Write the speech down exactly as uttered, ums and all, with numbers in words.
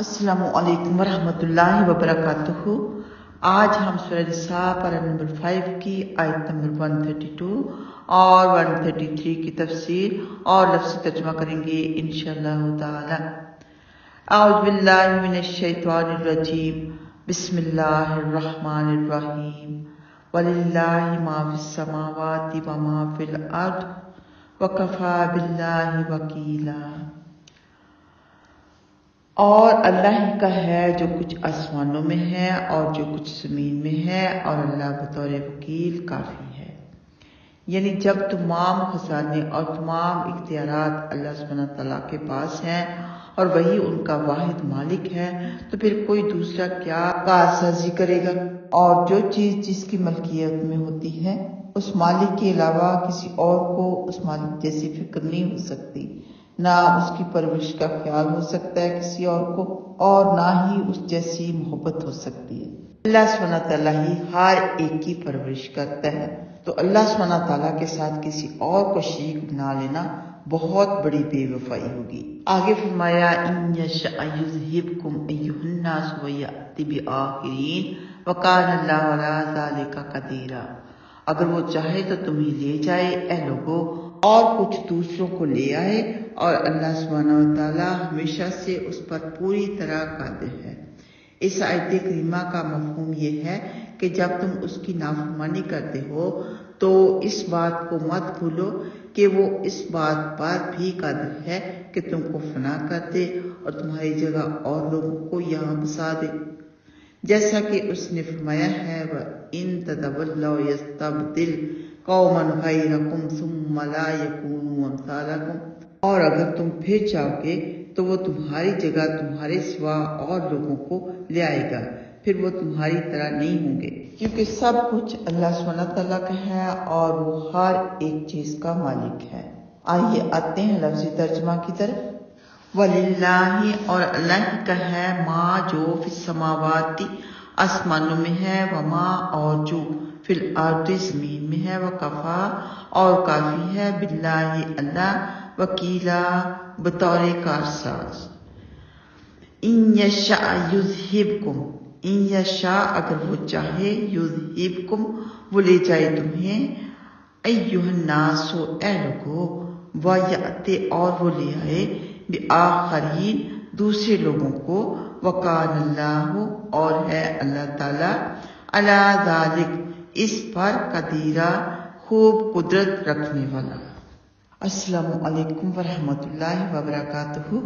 अस्सलामु अलैकुम वरहमतुल्लाहि वबरकातुहू। आज हम सूरह निसा पारा नंबर फाइव की आयत नंबर एक सौ बत्तीस और एक सौ तैंतीस की तफसीर और लफ्ज़ी तर्जुमा करेंगे इंशाअल्लाह ताला। औज़ु बिल्लाहि मिनश्शैतानिर्रजीम, बिस्मिल्लाहिर्रहमानिर्रहीम, वलिल्लाहि मा फिस्समावाति व मा फिल अर्द व कफा बिल्लाहि वकीला। और अल्लाह ही का है जो कुछ आसमानों में है और जो कुछ ज़मीन में है, और अल्लाह बतौर वकील काफ़ी है। यानी जब तमाम खजाने और तमाम इख्तियारात अल्लाह सुब्हानहू व तआला के पास हैं और वही उनका वाहिद मालिक है, तो फिर कोई दूसरा क्या कारसाजी करेगा। और जो चीज़ जिसकी मलकियत में होती है उस मालिक के अलावा किसी और को उस मालिक जैसी फिक्र नहीं हो सकती, ना उसकी परवरिश का ख्याल हो सकता है किसी और को, और ना ही उस जैसी मोहब्बत हो सकती है। अल्लाह सुब्हानहू व तआला ही हर एक की परवरिश करता है, तो अल्लाह सुब्हानहू व तआला के साथ किसी और को शरीक ना लेना बहुत बड़ी बेवफाई होगी। आगे फरमाया, इन युज़हिबकुम अय्युहन्नास व याति बिआखिरीन व कान अल्लाहु अला ज़ालिका कदीरा। अगर वो चाहे तो तुम्हें ले जाए ऐ लोगों, और कुछ दूसरों को ले आए, और अल्लाह सुब्हानहू व तआला हमेशा से उस पर पूरी तरह कादिर है। इस आयत करीमा का मफ़हूम यह है कि जब तुम उसकी नाफरमानी करते हो तो इस बात को मत भूलो कि वो इस बात पर भी कादिर है कि तुमको फना कर दे और तुम्हारी जगह और लोगों को यहाँ बसा दे, जैसा कि उसने फरमाया है, व इन ततवल्लौ यस्तबदिल कौमन गैरकुम सुम्मा ला यकूनू अम्सालकुम। और अगर तुम फिर जाओगे तो वो तुम्हारी जगह तुम्हारे सिवा और लोगों को ले आएगा, फिर वो तुम्हारी तरह नहीं होंगे, क्योंकि सब कुछ अल्लाह सुब्हानहू व तआला का है और वो हर एक चीज़ का मालिक है। आइए आते हैं लफ्ज़ी तर्जुमा की तरफ। वलिल्लाहि, और अल्लाह का है, माँ जो फिस्समावाति आसमानों में है, व माँ और जो फिल अर्द ज़मीन में है, व कफा और काफ़ी है, बिल्लाहि अल्लाह, वकीला बतौर कारसाज। इन यशा युज़हिबकुम, इन यशा अगर वो चाहे, युज़हिबकुम वो ले जाए तुम्हें, अय्युहन्नास ऐ लोगो, व याते और वो ले आए, बिआखरीन दूसरे लोगों को, व कान अल्लाहु और है अल्लाह ताला, अला ज़ालिक इस पर कदीरा खूब कुदरत रखने वाला। अस्सलामु अलैकुम वरहमतुल्लाहि वबरकातुहू।